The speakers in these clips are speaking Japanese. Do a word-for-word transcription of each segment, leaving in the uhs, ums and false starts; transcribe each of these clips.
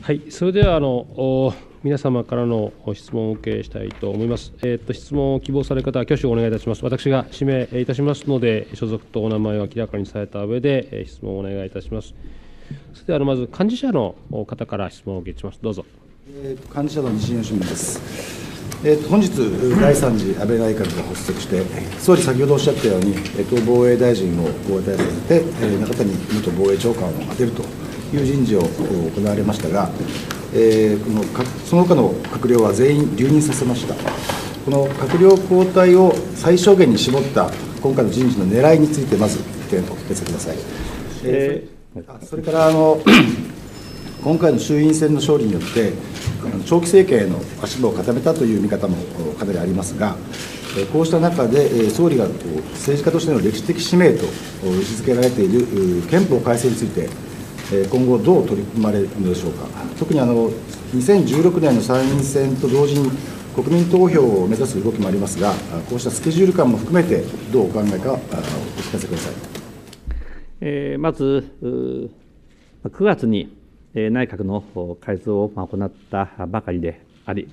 はい、それではあの皆様からの質問を受けしたいと思います。えー、と質問を希望される方は挙手をお願いいたします。私が指名いたしますので、所属とお名前を明らかにされた上で質問をお願いいたします。それではあのまず幹事社の方から質問を受けします。どうぞ。えー、幹事社の西吉文です。えー、本日、だいさん次安倍内閣が発足して、総理、先ほどおっしゃったように、えー、と防衛大臣を交代させて、えー、中谷元防衛長官を充てるという人事を行われましたが、えー、このかその他の閣僚は全員留任させました。この閣僚交代を最小限に絞った今回の人事の狙いについて、まずいってんお聞かせください。えー、あそれからあの今回の衆院選の勝利によって、長期政権への足場を固めたという見方もかなりありますが、こうした中で、総理が政治家としての歴史的使命と位置づけられている憲法改正について、今後、どう取り組まれるのでしょうか。特にあのにせんじゅうろくねんの参院選と同時に、国民投票を目指す動きもありますが、こうしたスケジュール感も含めて、どうお考えか、お聞かせください。えー、まずくがつに内閣の改造を行ったばかりであり、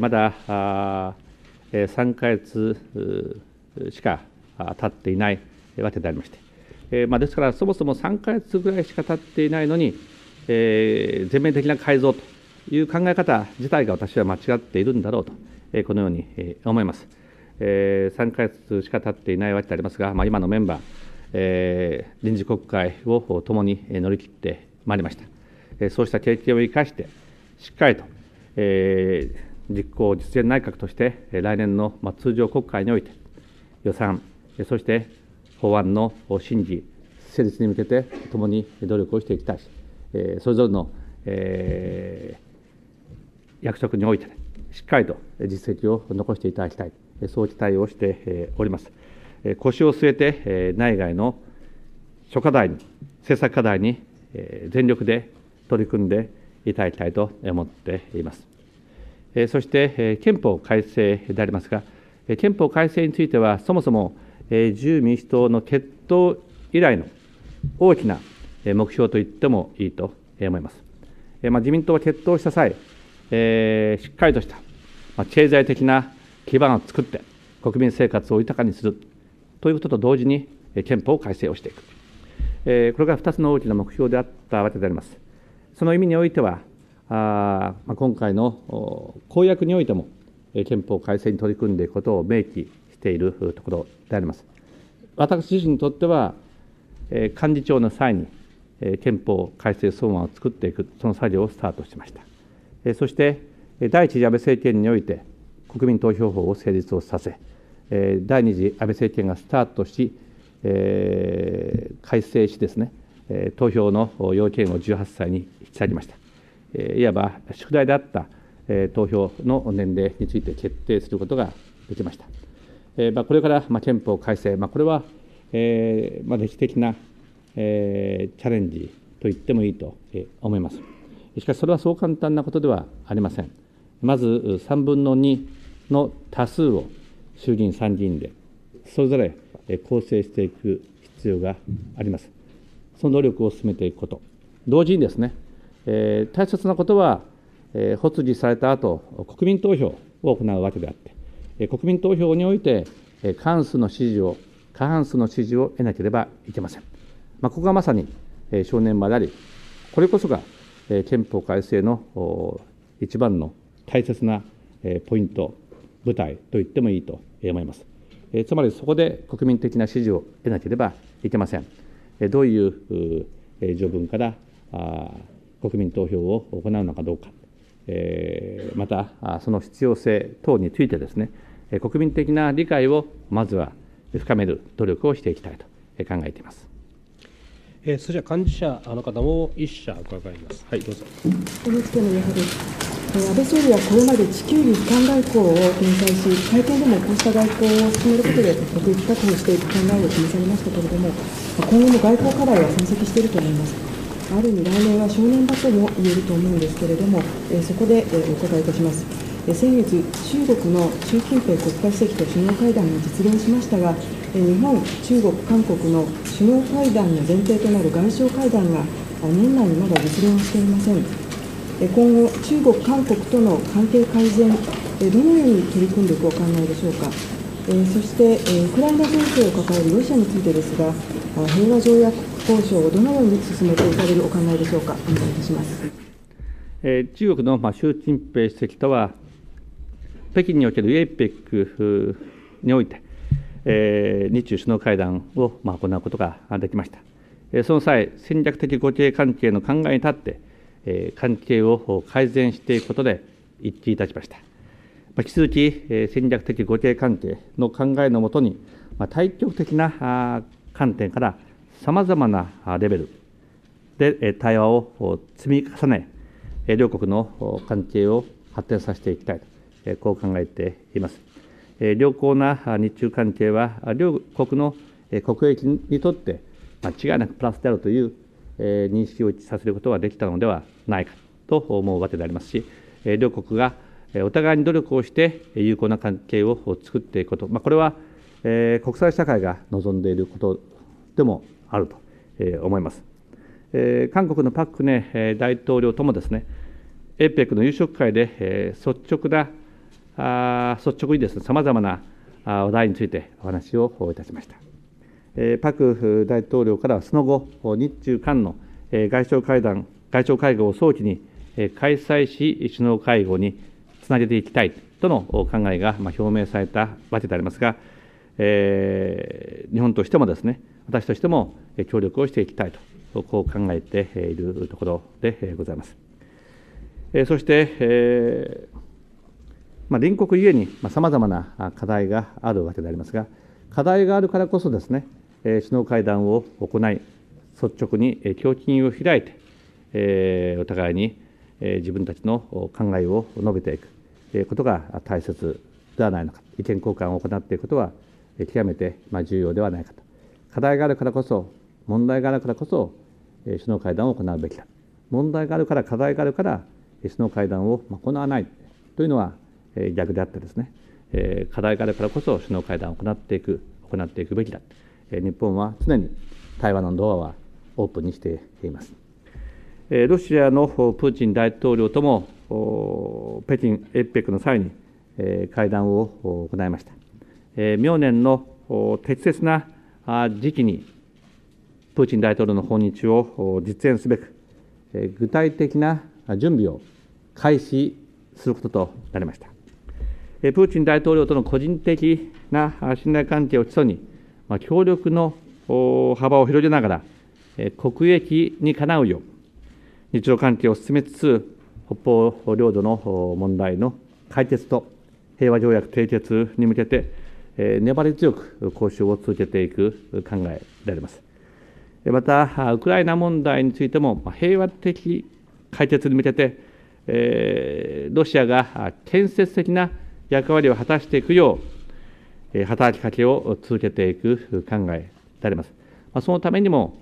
まださんかげつしか経っていないわけでありまして、ですから、そもそもさんかげつぐらいしか経っていないのに、全面的な改造という考え方自体が私は間違っているんだろうと、このように思います。さんかげつしか経っていないわけでありますが、今のメンバー、臨時国会を共に乗り切ってまいりました。そうした経験を生かして、しっかりと、えー、実行実現内閣として、来年の通常国会において、予算、そして法案の審議、成立に向けて、ともに努力をしていきたいし、えー、それぞれの、えー、役職において、ね、しっかりと実績を残していただきたい、そう期待をしております。腰を据えて、内外の諸課題に、政策課題に全力で取り組んでいただきたいと思っています。そして憲法改正でありますが、憲法改正については、そもそも自由民主党の結党以来の大きな目標といってもいいと思います。自民党は結党した際、しっかりとした経済的な基盤を作って、国民生活を豊かにするということと同時に、憲法改正をしていく、これがふたつの大きな目標であったわけであります。その意味においては、あ今回の公約においても、憲法改正に取り組んでいくことを明記しているところであります。私自身にとっては、幹事長の際に憲法改正草案を作っていく、その作業をスタートしました。そして、第一次安倍政権において、国民投票法を成立をさせ、第二次安倍政権がスタートし、改正しですね、投票の要件をじゅうはっさいに引き下げました。いわば宿題であった投票の年齢について決定することができました。これから憲法改正、これは歴史的なチャレンジと言ってもいいと思います。しかし、それはそう簡単なことではありません。まずさんぶんのにの多数を衆議院、参議院でそれぞれ構成していく必要があります。その努力を進めていくこと、同時にですね、えー、大切なことは、えー、発議された後、国民投票を行うわけであって、えー、国民投票において、えー、過半数の支持を、過半数の支持を得なければいけません。まあ、ここがまさに、えー、正念場であり、これこそが、えー、憲法改正の一番の大切な、えー、ポイント、舞台と言ってもいいと思います。えー、つまり、そこで国民的な支持を得なければいけません。どういう条文から国民投票を行うのかどうか、またその必要性等についてですね、国民的な理解をまずは深める努力をしていきたいと考えています。それじゃあ、幹事社の方も一社伺います。はい、どうぞ。エヌエイチケー の矢部です。安倍総理はこれまで地球儀一貫外交を展開し、会見でもこうした外交を進めることで、国益確保していく考えを示されましたけれども、今後の外交課題は山積していると思います。ある意味、来年は正念場とも言えると思うんですけれども、そこでお伺いいたします。先月、中国の習近平国家主席と首脳会談が実現しましたが、日本、中国、韓国の首脳会談の前提となる外相会談が、年内にまだ実現していません。今後、中国、韓国との関係改善、どのように取り組んでいくお考えでしょうか。そして、ウクライナ情勢を抱えるロシアについてですが、平和条約交渉をどのように進めていかれるお考えでしょうか。お願いいたします。中国の習近平主席とは、北京におけるエーペックにおいて、日中首脳会談を行うことができました。その際、戦略的互恵関係の考えに立って、関係を改善していくことで一致いたしました。引き続き、戦略的互恵関係の考えのもとに、対極的な観点からさまざまなレベルで対話を積み重ね、両国の関係を発展させていきたいと、こう考えています。良好な日中関係は、両国の国益にとって間違いなくプラスであるという認識を一致させることができたのではないかと思うわけでありますし、両国がお互いに努力をして有効な関係を作っていくこと、これは国際社会が望んでいることでもあると思います。韓国のパク・クネ大統領ともですね、エーペックの夕食会で率直な率直にですね、さまざまな話題についてお話をいたしました。パク大統領からはその後、日中韓の外相会談、外相会合を早期に開催し、首脳会合につなげていきたいとの考えが表明されたわけでありますが、えー、日本としてもですね、私としても協力をしていきたいと、こう考えているところでございます。そして、えーまあ、隣国ゆえにさまざまな課題があるわけでありますが、課題があるからこそですね、首脳会談を行い、率直に胸襟を開いて、お互いに自分たちの考えを述べていくことが大切ではないのか、意見交換を行っていくことは極めて重要ではないかと。課題があるからこそ、問題があるからこそ首脳会談を行うべきだ。問題があるから、課題があるから首脳会談を行わないというのは逆であってですね、課題があるからこそ首脳会談を行っていく、行っていくべきだ。日本は常に対話のドアはオープンにしています。ロシアのプーチン大統領とも北京エーペックの際に会談を行いました。明年の適切な時期にプーチン大統領の訪日を実現すべく、具体的な準備を開始することとなりました。プーチン大統領との個人的な信頼関係を基礎に、協力の幅を広げながら、国益にかなうよう、日朝関係を進めつつ、北方領土の問題の解決と平和条約締結に向けて、粘り強く交渉を続けていく考えであります。また、ウクライナ問題についても、平和的解決に向けて、ロシアが建設的な役割を果たしていくよう、働きかけを続けていく考えであります。そのためにも、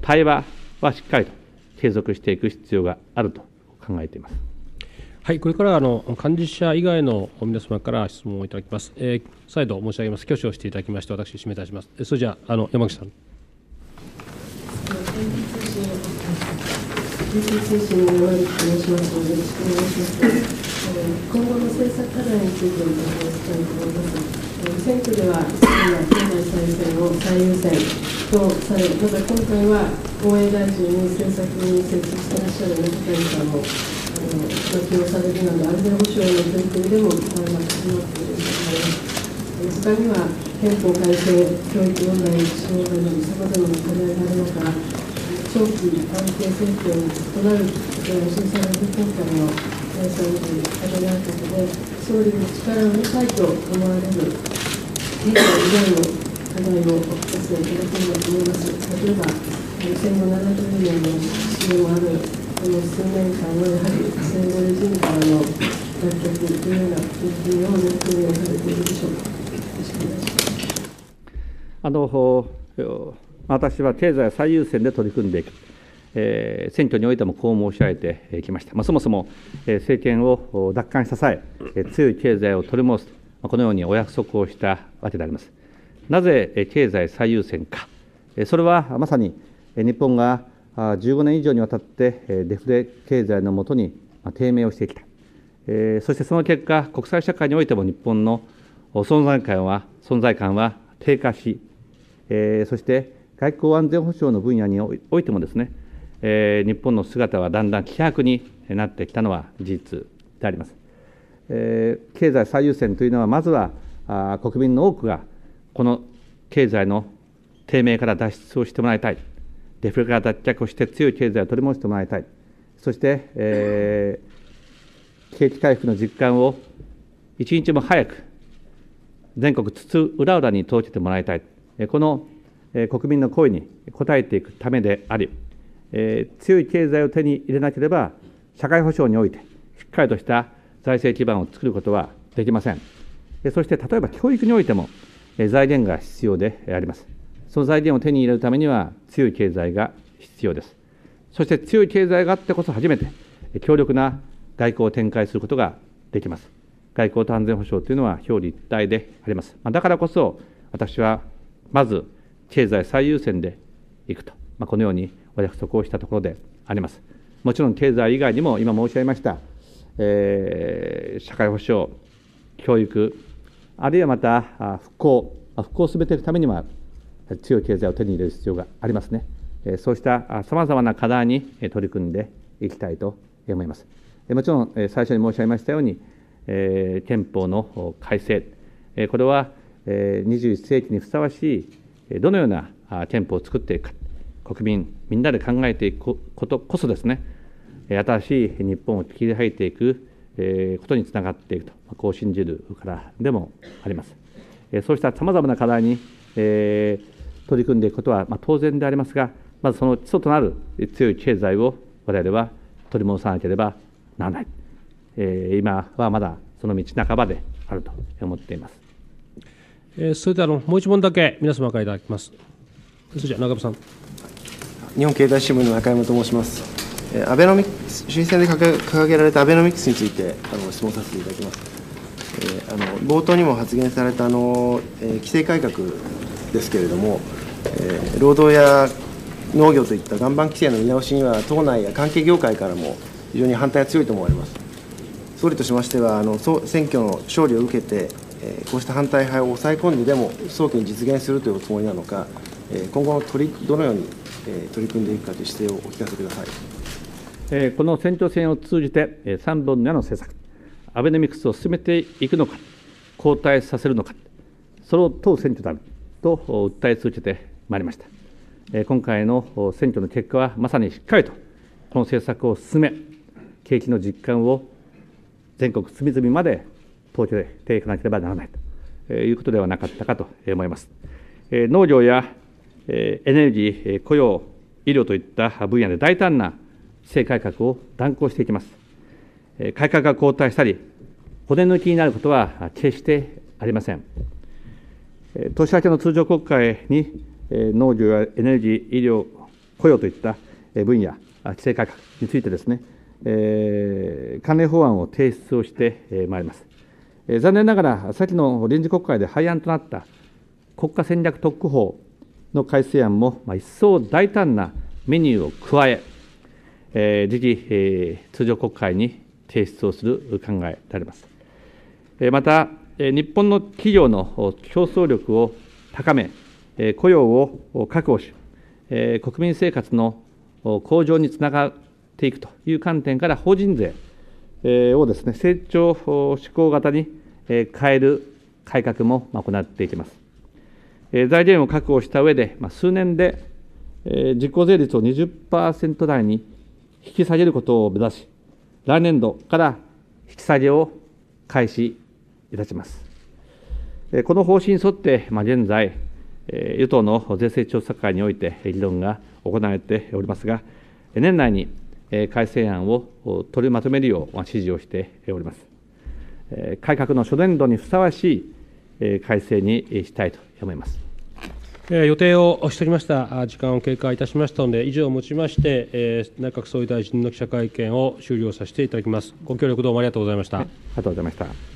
対話はしっかりと継続していく必要があると考えています。はい、これからあの幹事社以外の皆様から質問をいただきます。えー、再度申し上げます。挙手をしていただきまして、私締めいたします。えー、それじゃあ、あの山口さん。今後の政策課題についてお伺いしたいと思います。選挙では県内再選を最優先とされ、また今回は防衛大臣に政策に接続していらっしゃる水谷さんも起用されるなど、安全保障の取り組みでも対話が始まっていると思います。他には憲法改正、教育問題、気象などさまざまな課題がある中、長期安定選挙となることを予想される今回の解散に課題があることで、総理の力を得たいと思われる以外の課題をお聞かせいただければと思います。例えば、戦後ななじゅうねんの必要もある、この数年間はやはり戦後レジームからの脱却というような取り組みを念頭に置かれているでしょうか。あの私は経済最優先で取り組んでいく、えー、選挙においてもこう申し上げてきました。まあ、そもそも政権を奪還し支え、強い経済を取り戻す、このようにお約束をしたわけであります。なぜ経済最優先か、それはまさに日本がじゅうごねん以上にわたってデフレ経済のもとに低迷をしてきた、えー、そしてその結果、国際社会においても日本の存在感は、存在感は低下し、えー、そして外交安全保障の分野においてもですね、えー、日本の姿はだんだん希薄になってきたのは事実であります。えー、経済最優先というのは、まずはあ国民の多くがこの経済の低迷から脱出をしてもらいたい、デフレから脱却をして強い経済を取り戻してもらいたい、そして、えー、景気回復の実感を一日も早く全国津々浦々に届けてもらいたい、この国民の声に応えていくためであり、えー、強い経済を手に入れなければ、社会保障においてしっかりとした財政基盤を作ることはできません。そして例えば教育においても財源が必要であります。その財源を手に入れるためには強い経済が必要です。そして強い経済があってこそ初めて強力な外交を展開することができます。外交と安全保障というのは表裏一体であります。だからこそ私はまず経済最優先でいくと、まあ、このようにお約束をしたところであります。もちろん経済以外にも今申し上げました、えー、社会保障、教育、あるいはまた復興、復興を進めていくためには強い経済を手に入れる必要がありますね。そうしたさまざまな課題に取り組んでいきたいと思います。もちろん最初に申し上げましたように、憲法の改正、これはにじゅういっ世紀にふさわしいどのような憲法を作っていくか、国民みんなで考えていくことこそですね、新しい日本を切り開いていくことにつながっていくと、こう信じるからでもあります。そうしたさまざまな課題に取り組んでいくことは当然でありますが、まずその基礎となる強い経済を我々は取り戻さなければならない、今はまだその道半ばであると思っています。それではもう一問だけ皆様からいただきます。それじゃ中山さん。日本経済新聞の中山と申します。アベノミクス、衆院選で掲げられたアベノミクスについてあの質問させていただきます。あの冒頭にも発言されたあの規制改革ですけれども、労働や農業といった岩盤規制の見直しには、党内や関係業界からも非常に反対が強いと思われます。総理としましては、あの選挙の勝利を受けて、こうした反対派を抑え込んででも早期に実現するというおつもりなのか、今後の取りどのように取り組んでいくかという姿勢をお聞かせください。この選挙戦を通じて、さんぼんの矢の政策、アベノミクスを進めていくのか、後退させるのか、それを党選挙だと訴え続けてまいりました。今回の選挙の結果は、まさにしっかりとこの政策を進め、景気の実感を全国隅々まで届けていかなければならないということではなかったかと思います。農業やエネルギー、雇用、医療といった分野で大胆な規制改革を断行していきます。改革が後退したり、骨抜きになることは決してありません。年明けの通常国会に、農業やエネルギー、医療、雇用といった分野、規制改革についてですね、関連法案を提出をしてまいります。残念ながら、先の臨時国会で廃案となった国家戦略特区法の改正案も、一層大胆なメニューを加え、えー、次期、えー、通常国会に提出をする考えであります。えー、また、えー、日本の企業の競争力を高め、えー、雇用を確保し、えー、国民生活の向上につながっていくという観点から、法人税、えー、をですね、成長志向型に、えー、変える改革も行っていきます。えー、財源を確保した上で、まあ、数年で、えー、実効税率を にじゅっパーセント 台に引き下げることを目指し、来年度から引き下げを開始いたします。この方針に沿って、まあ、現在、与党の税制調査会において議論が行われておりますが、年内に改正案を取りまとめるよう指示をしております。改革の初年度にふさわしい改正にしたいと思います。予定をしておりました時間を経過いたしましたので、以上をもちまして、内閣総理大臣の記者会見を終了させていただきます。ご協力どうもありがとうございました。ありがとうございました。